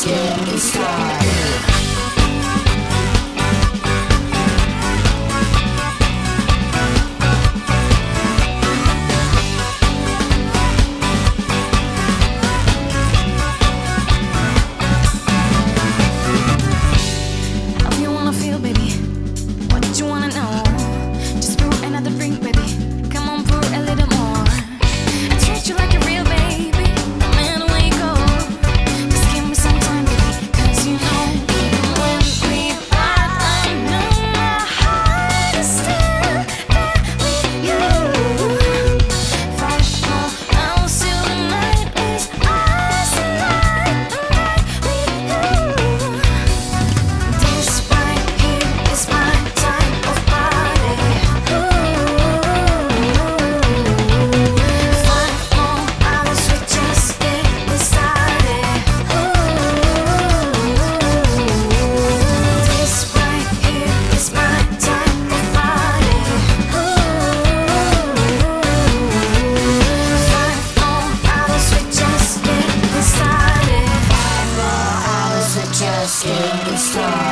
skin inside. Skin star.